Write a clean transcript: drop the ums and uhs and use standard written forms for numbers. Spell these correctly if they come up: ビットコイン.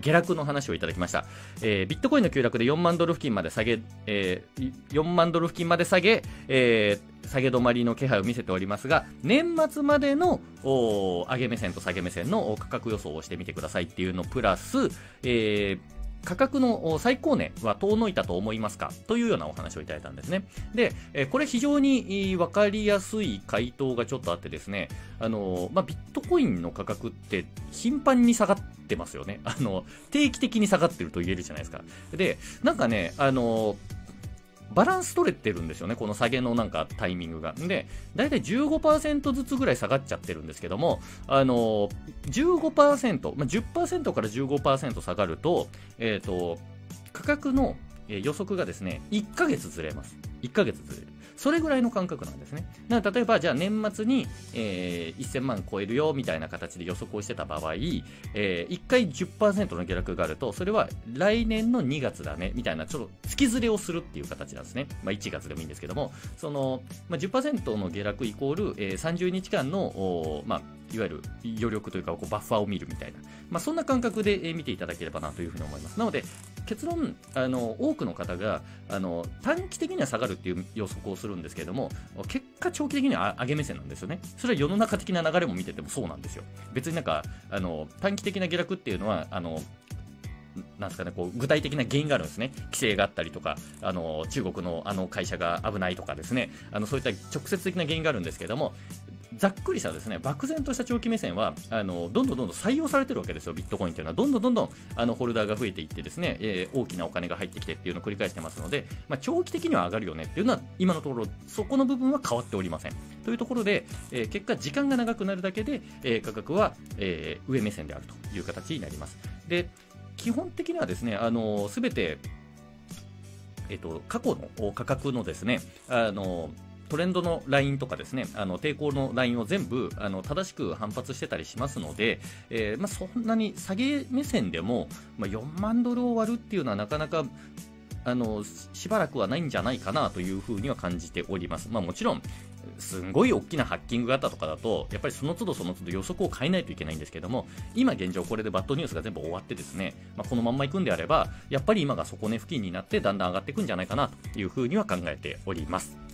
下落の話をいただきました。ビットコインの急落で$40,000付近まで下げ、$40,000付近まで下げ、下げ止まりの気配を見せておりますが、年末までの上げ目線と下げ目線の価格予想をしてみてくださいっていうのプラス、価格の最高値は遠のいたと思いますかというようなお話をいただいたんですね。で、これ非常に分かりやすい回答がちょっとあってですね、ビットコインの価格って頻繁に下がってますよね。定期的に下がってると言えるじゃないですか。で、なんかね、バランス取れてるんですよね、この下げのなんかタイミングが。で、だいたい 15% ずつぐらい下がっちゃってるんですけども、15%、10% から 15% 下がると、価格の予測がですね、1ヶ月ずれます。1ヶ月ずれる。それぐらいの感覚なんですね。なので例えば、じゃあ年末に、1000万超えるよみたいな形で予測をしてた場合、1回 10% の下落があると、それは来年の2月だねみたいな、ちょっと月ずれをするっていう形なんですね。1月でもいいんですけども、10% の下落イコール、30日間の、いわゆる余力というか、バッファーを見るみたいな、そんな感覚で見ていただければなというふうに思います。なので結論、多くの方が短期的には下がるっていう予測をするんですけれども、結果長期的には上げ目線なんですよね。それは世の中的な流れも見ててもそうなんですよ。別になんか短期的な下落っていうのはなんですかね、具体的な原因があるんですね。規制があったりとか、中国の会社が危ないとかですね、そういった直接的な原因があるんですけれども、ざっくりしたですね、漠然とした長期目線はどんどん採用されてるわけですよ。ビットコインというのはどんどんホルダーが増えていってですね、大きなお金が入ってきてっていうのを繰り返してますので、長期的には上がるよねっていうのは今のところそこの部分は変わっておりませんというところで、結果時間が長くなるだけで、価格は、上目線であるという形になります。で、基本的にはですね、全て、過去の価格のですね、トレンドのラインとかですね、抵抗のラインを全部正しく反発してたりしますので、そんなに下げ目線でも、$40,000を割るっていうのはなかなかしばらくはないんじゃないかなというふうには感じております。もちろんすごい大きなハッキングがあったとかだと、やっぱりその都度予測を変えないといけないんですけども、今現状これでバッドニュースが全部終わってですね、このまんまいくんであれば、やっぱり今が底根付近になってだんだん上がっていくんじゃないかなというふうには考えております。